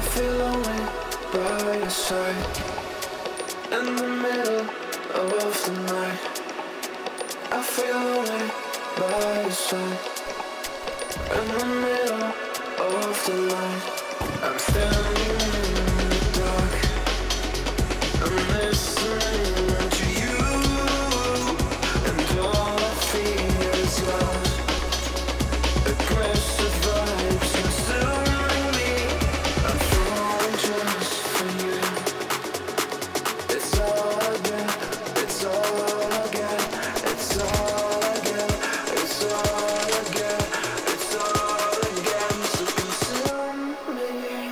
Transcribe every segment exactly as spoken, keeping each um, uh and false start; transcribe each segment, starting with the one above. I feel only by your side in the middle of the night. I feel only by your side in the middle of the night. I'm standing in the dark, I'm listening to you, and all I feel is lost. Aggressive vibes consume me. I'm falling just for you. It's all I get, it's all I get, it's all I get, it's all I get, it's all I get, so consume me. I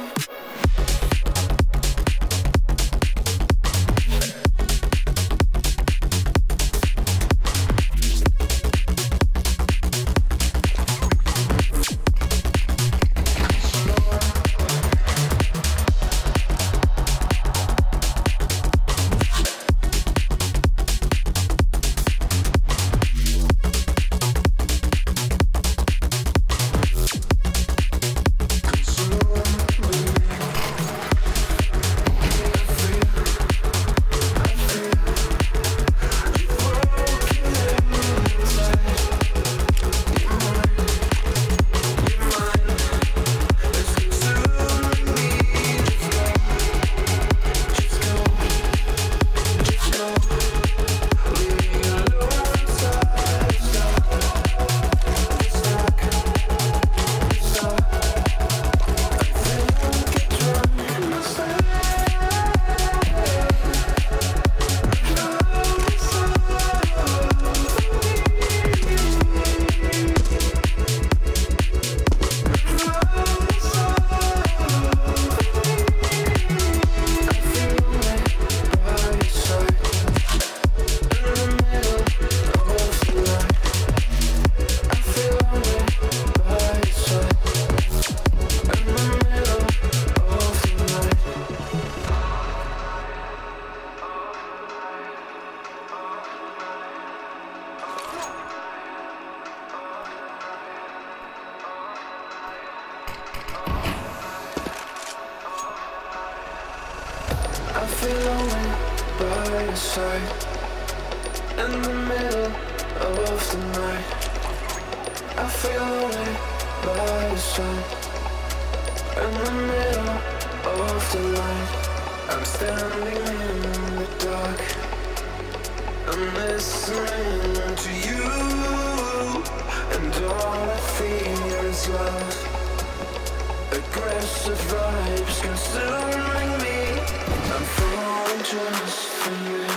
feel lonely by your side in the middle of the night. I feel lonely by your side in the middle of the night. I'm standing in the dark, I'm listening to you, and all I feel is lost. Aggressive vibes consuming me. I'm falling just for you.